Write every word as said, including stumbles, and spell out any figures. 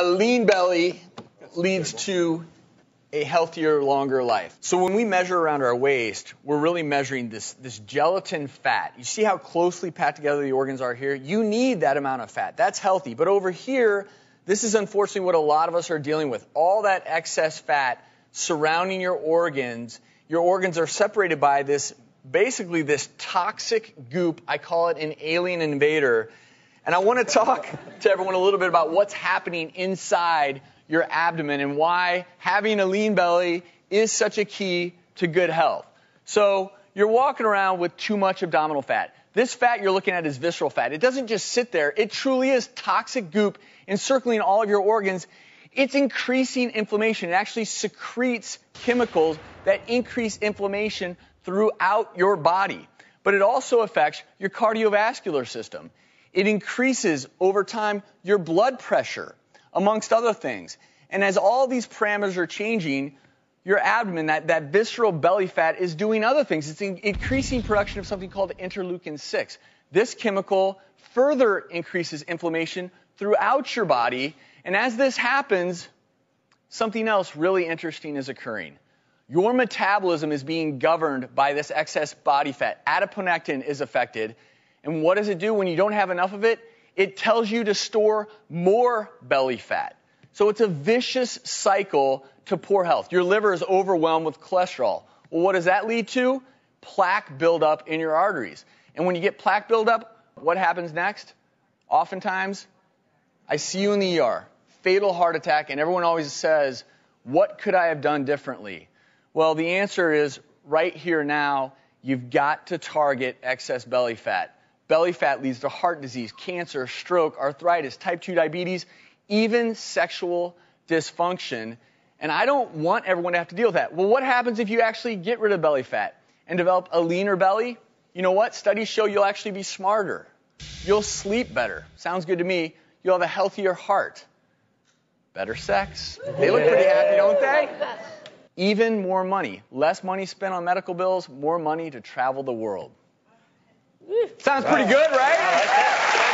a lean belly leads to a healthier, longer life. So when we measure around our waist, we're really measuring this, this gelatin fat. You see how closely packed together the organs are here? You need that amount of fat. That's healthy. But over here, this is unfortunately what a lot of us are dealing with. All that excess fat surrounding your organs. Your organs are separated by this, basically this toxic goop. I call it an alien invader. And I want to talk to everyone a little bit about what's happening inside your abdomen and why having a lean belly is such a key to good health. So you're walking around with too much abdominal fat. This fat you're looking at is visceral fat. It doesn't just sit there. It truly is toxic goop encircling all of your organs. It's increasing inflammation. It actually secretes chemicals that increase inflammation throughout your body. But it also affects your cardiovascular system. It increases, over time, your blood pressure, amongst other things. And as all these parameters are changing, your abdomen, that, that visceral belly fat, is doing other things. It's in, increasing production of something called interleukin six. This chemical further increases inflammation throughout your body. And as this happens, something else really interesting is occurring. Your metabolism is being governed by this excess body fat. Adiponectin is affected. And what does it do when you don't have enough of it? It tells you to store more belly fat. So it's a vicious cycle to poor health. Your liver is overwhelmed with cholesterol. Well, what does that lead to? Plaque buildup in your arteries. And when you get plaque buildup, what happens next? Oftentimes, I see you in the E R, fatal heart attack, and everyone always says, what could I have done differently? Well, the answer is right here now, you've got to target excess belly fat. Belly fat leads to heart disease, cancer, stroke, arthritis, type two diabetes, even sexual dysfunction. And I don't want everyone to have to deal with that. Well, what happens if you actually get rid of belly fat and develop a leaner belly? You know what? Studies show you'll actually be smarter. You'll sleep better. Sounds good to me. You'll have a healthier heart. Better sex. They look pretty happy, don't they? Even more money. Less money spent on medical bills, more money to travel the world. Sounds pretty good, right?